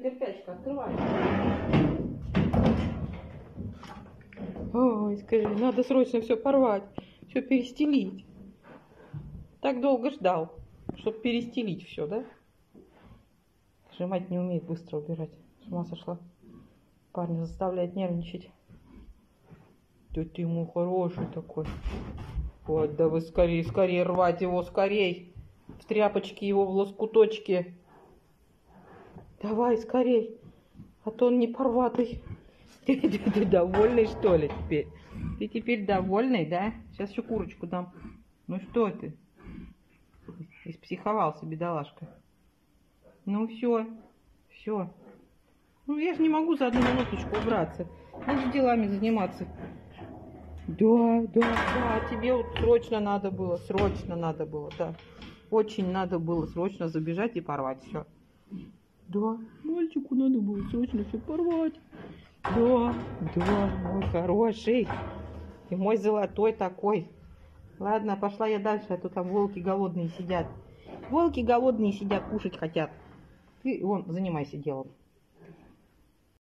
нетерпячка, открывай. Ой, скажи, надо срочно все порвать, все перестелить. Так долго ждал, чтобы перестелить все, да? Сжимать не умеет, быстро убирать. С ума сошла. Парня заставляет нервничать. Да ты ему хороший такой. Вот, да вы скорее, скорее рвать его, скорей. В тряпочке его, в лоскуточке. Давай, скорей. А то он не порватый. Ты довольный, что ли, теперь? Ты теперь довольный, да? Сейчас еще курочку дам. Ну что ты? Испсиховался, бедолашка. Ну все, все. Ну я же не могу за одну минуточку убраться. Надо делами заниматься. Да, да, да, тебе вот срочно надо было, да. Очень надо было срочно забежать и порвать все. Да, мальчику надо было срочно все порвать. Да, да, мой хороший. И мой золотой такой. Ладно, пошла я дальше, а то там волки голодные сидят. Волки голодные сидят, кушать хотят. Ты, вон, занимайся делом.